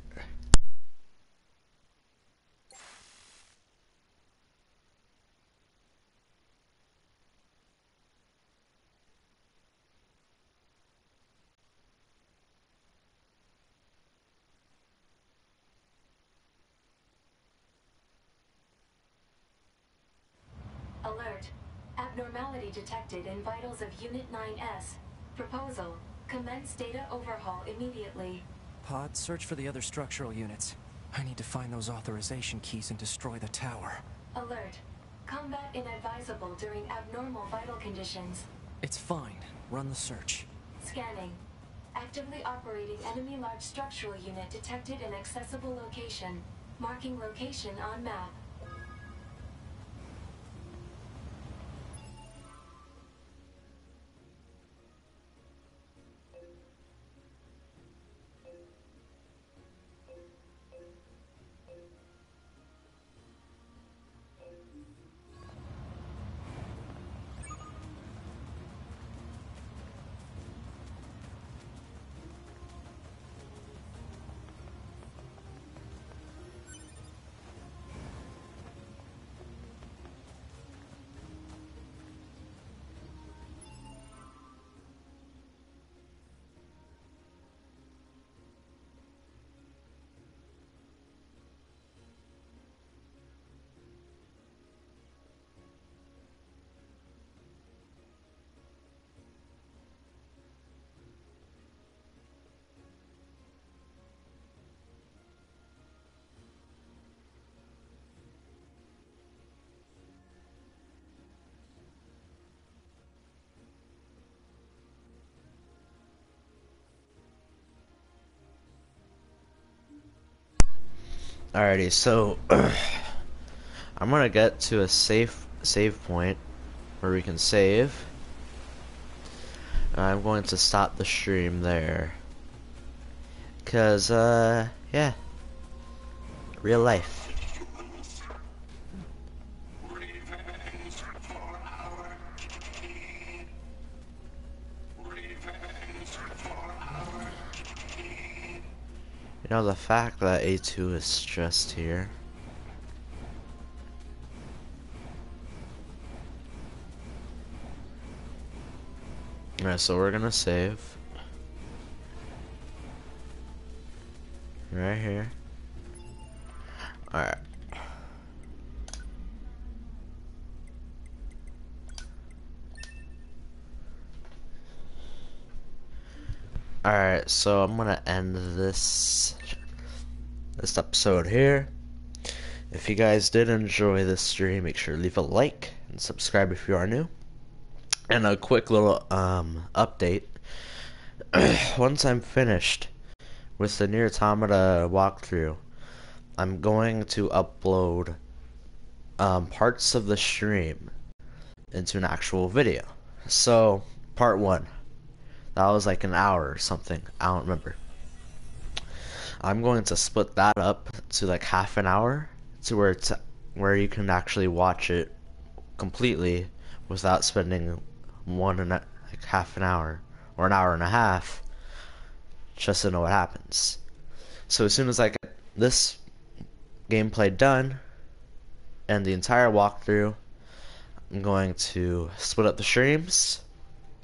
Alert. Abnormality detected in vitals of Unit nine S. Proposal. Commence data overhaul immediately. Pod, search for the other structural units. I need to find those authorization keys and destroy the tower. Alert. Combat inadvisable during abnormal vital conditions. It's fine. Run the search. Scanning. Actively operating enemy large structural unit detected in accessible location. Marking location on map. Alrighty, so I'm gonna get to a safe save point where we can save. I'm going to stop the stream there, cause uh yeah, real life. You know, the fact that A two is just here. Alright, so we're gonna save. Right here. Alright. Alright, so I'm gonna end this this episode here. If you guys did enjoy this stream, make sure to leave a like and subscribe if you are new. And a quick little um update. Once I'm finished with the NieR: Automata walkthrough, I'm going to upload um, parts of the stream into an actual video. So part one. That was like an hour or something. I don't remember. I'm going to split that up to like half an hour to where it's where you can actually watch it completely without spending one and a, like half an hour or an hour and a half just to know what happens. So as soon as I get this gameplay done and the entire walkthrough, I'm going to split up the streams,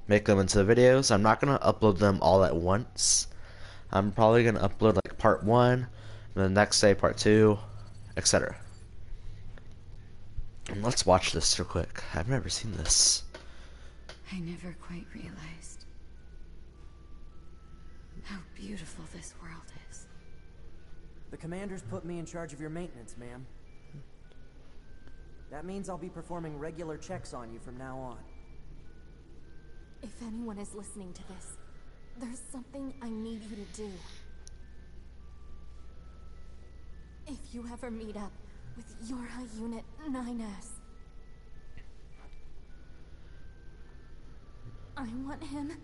make them into the videos. I'm not going to upload them all at once. I'm probably going to upload like part one, and the next day part two, et cetera. And let's watch this real quick. I've never seen this. I never quite realized how beautiful this world is. The commander's put me in charge of your maintenance, ma'am. That means I'll be performing regular checks on you from now on. If anyone is listening to this, there's something I need you to do. If you ever meet up with YoRHa Unit nine S, I want him,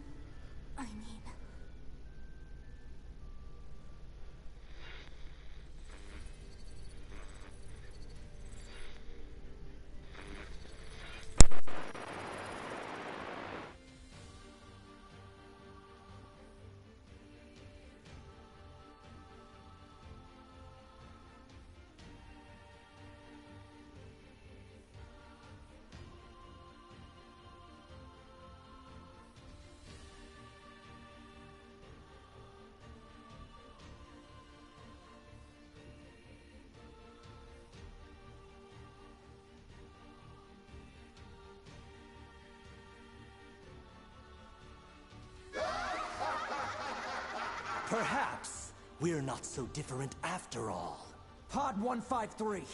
I mean, Perhaps we're not so different after all. Pod one five three,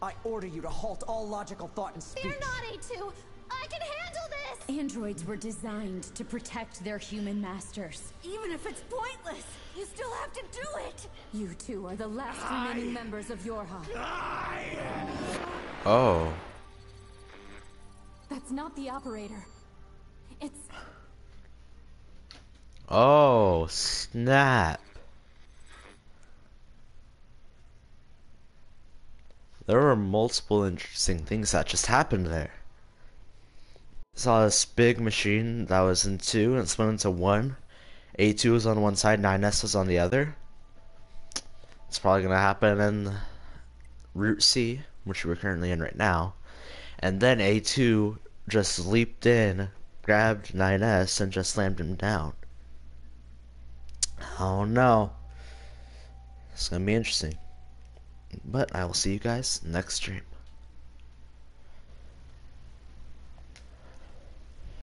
I order you to halt all logical thought and speech. Fear not, A two. I can handle this! Androids were designed to protect their human masters. Even if it's pointless, you still have to do it! You two are the last I... remaining members of YoRHa. I... Oh. That's not the operator. It's... Oh, snap. There were multiple interesting things that just happened there. Saw this big machine that was in two and it split into one. A two was on one side, nine S was on the other. It's probably gonna happen in Route C, which we're currently in right now. And then A two just leaped in, grabbed nine S, and just slammed him down. Oh no. It's gonna be interesting. But I will see you guys next stream.